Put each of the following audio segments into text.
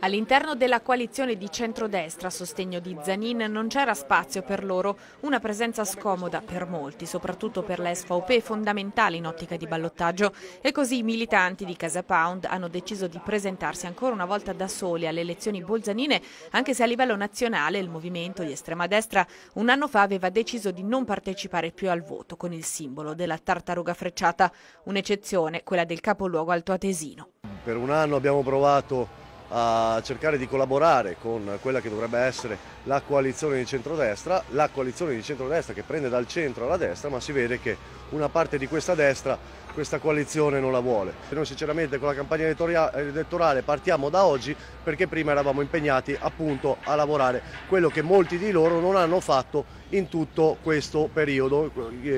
All'interno della coalizione di centrodestra a sostegno di Zanin non c'era spazio per loro, una presenza scomoda per molti, soprattutto per la SVP, fondamentale in ottica di ballottaggio. E così i militanti di Casa Pound hanno deciso di presentarsi ancora una volta da soli alle elezioni bolzanine, anche se a livello nazionale il movimento di estrema destra un anno fa aveva deciso di non partecipare più al voto con il simbolo della tartaruga frecciata, un'eccezione quella del capoluogo altoatesino. Per un anno abbiamo provato a cercare di collaborare con quella che dovrebbe essere la coalizione di centrodestra che prende dal centro alla destra, ma si vede che una parte di questa destra questa coalizione non la vuole. E noi sinceramente con la campagna elettorale partiamo da oggi, perché prima eravamo impegnati appunto a lavorare quello che molti di loro non hanno fatto in tutto questo periodo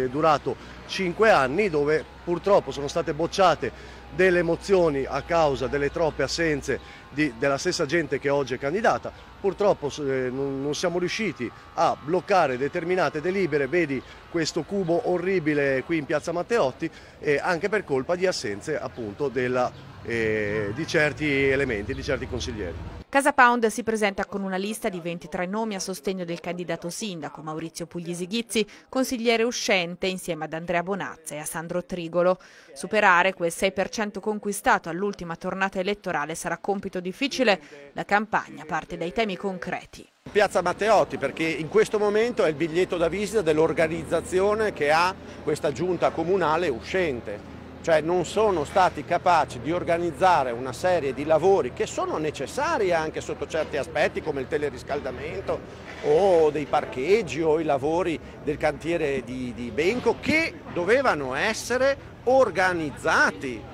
durato 5 anni, dove purtroppo sono state bocciate delle mozioni a causa delle troppe assenze della stessa gente che oggi è candidata. Purtroppo non siamo riusciti a bloccare determinate delibere, vedi questo cubo orribile qui in Piazza Matteotti, anche per colpa di assenze appunto di certi elementi, di certi consiglieri. Casa Pound si presenta con una lista di 23 nomi a sostegno del candidato sindaco Maurizio Puglisi Ghizzi, consigliere uscente, insieme ad Andrea Bonazza e a Sandro Trigolo. Superare quel 6% conquistato all'ultima tornata elettorale sarà compito difficile. La campagna parte dai temi concreti. Piazza Matteotti, perché in questo momento è il biglietto da visita dell'organizzazione che ha questa giunta comunale uscente. Cioè non sono stati capaci di organizzare una serie di lavori che sono necessari anche sotto certi aspetti, come il teleriscaldamento o dei parcheggi o i lavori del cantiere di Benco, che dovevano essere organizzati.